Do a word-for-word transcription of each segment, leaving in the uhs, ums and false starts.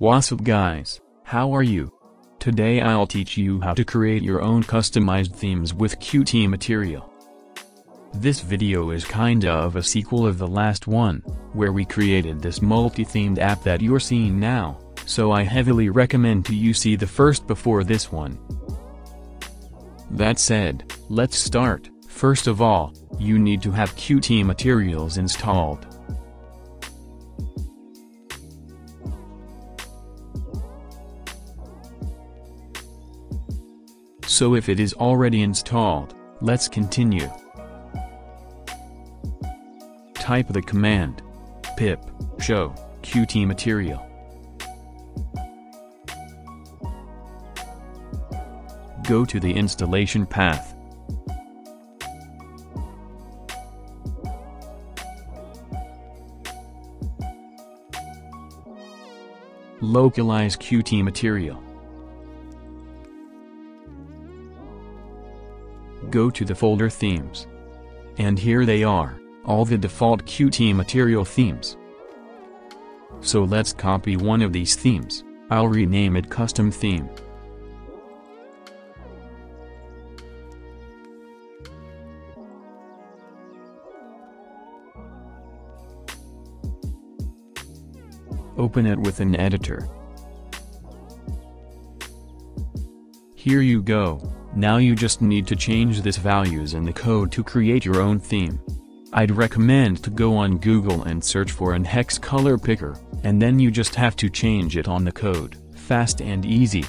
What's up guys, how are you? Today I'll teach you how to create your own customized themes with Qt Material. This video is kind of a sequel of the last one, where we created this multi-themed app that you're seeing now, so I heavily recommend to you see the first before this one. That said, let's start. First of all, you need to have Qt Materials installed. So if it is already installed, let's continue. Type the command pip show Qt Material. Go to the installation path. Localize Qt Material. Go to the folder themes. And here they are, all the default Qt Material themes. So let's copy one of these themes. I'll rename it Custom Theme. Open it with an editor. Here you go. Now you just need to change these values in the code to create your own theme. I'd recommend to go on Google and search for an hex color picker, and then you just have to change it on the code, fast and easy.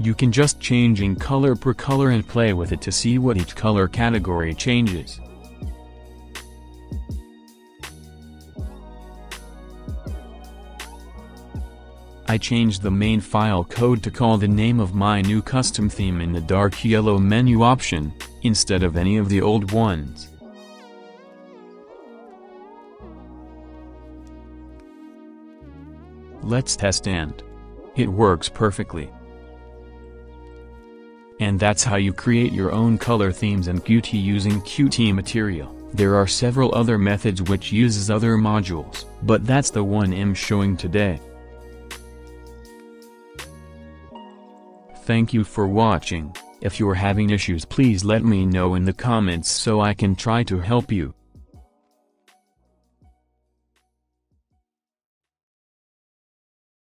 You can just changing color per color and play with it to see what each color category changes. I changed the main file code to call the name of my new custom theme in the dark yellow menu option, instead of any of the old ones. Let's test and it works perfectly. And that's how you create your own color themes in Qt using Qt Material. There are several other methods which uses other modules, but that's the one I'm showing today. Thank you for watching. If you're having issues, please let me know in the comments so I can try to help you.